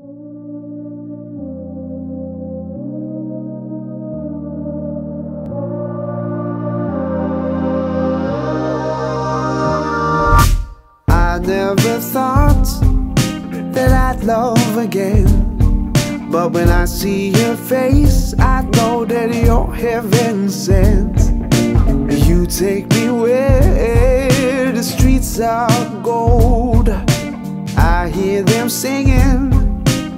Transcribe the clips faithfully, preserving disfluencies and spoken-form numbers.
I never thought that I'd love again, but when I see your face, I know that you're heaven sent. You take me where the streets are gold. I hear them singing,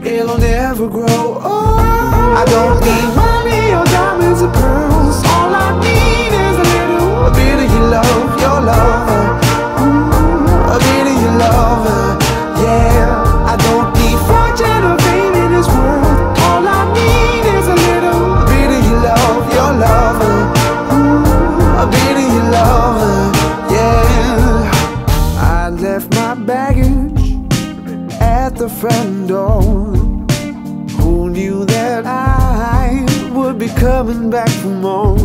it'll never grow old. I don't need money or diamonds or pearls. All I need is a little, a bit of your love, your love. The front door. Who knew that I would be coming back for more?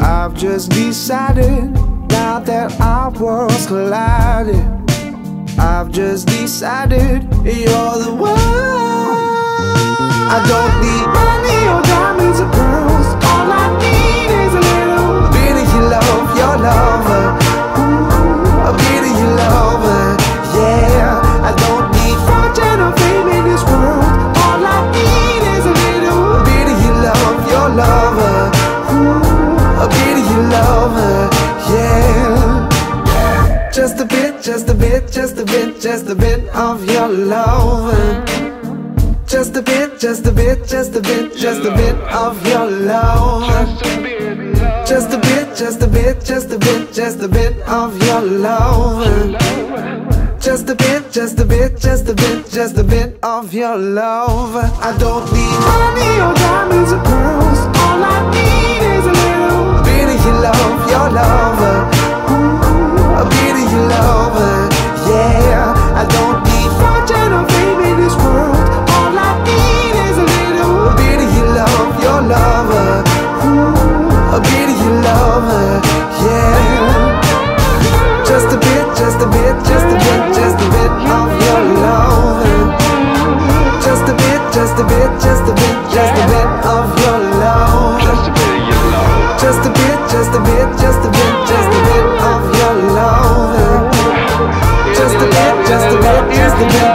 I've just decided now that our worlds collided. I've just decided you're the one. I don't need money or diamonds or pearls. All I need is a little bit of your love, your love. Just a bit, just a bit, just a bit, just a bit of your love. Just a bit, just a bit, just a bit, just a bit of your love. Just a bit, just a bit, just a bit, just a bit of your love. Just a bit, just a bit, just a bit, just a bit of your love. I don't need money or diamonds or pearls. All I need is a little bit of your love, your love. Just a bit, just a bit, just a bit.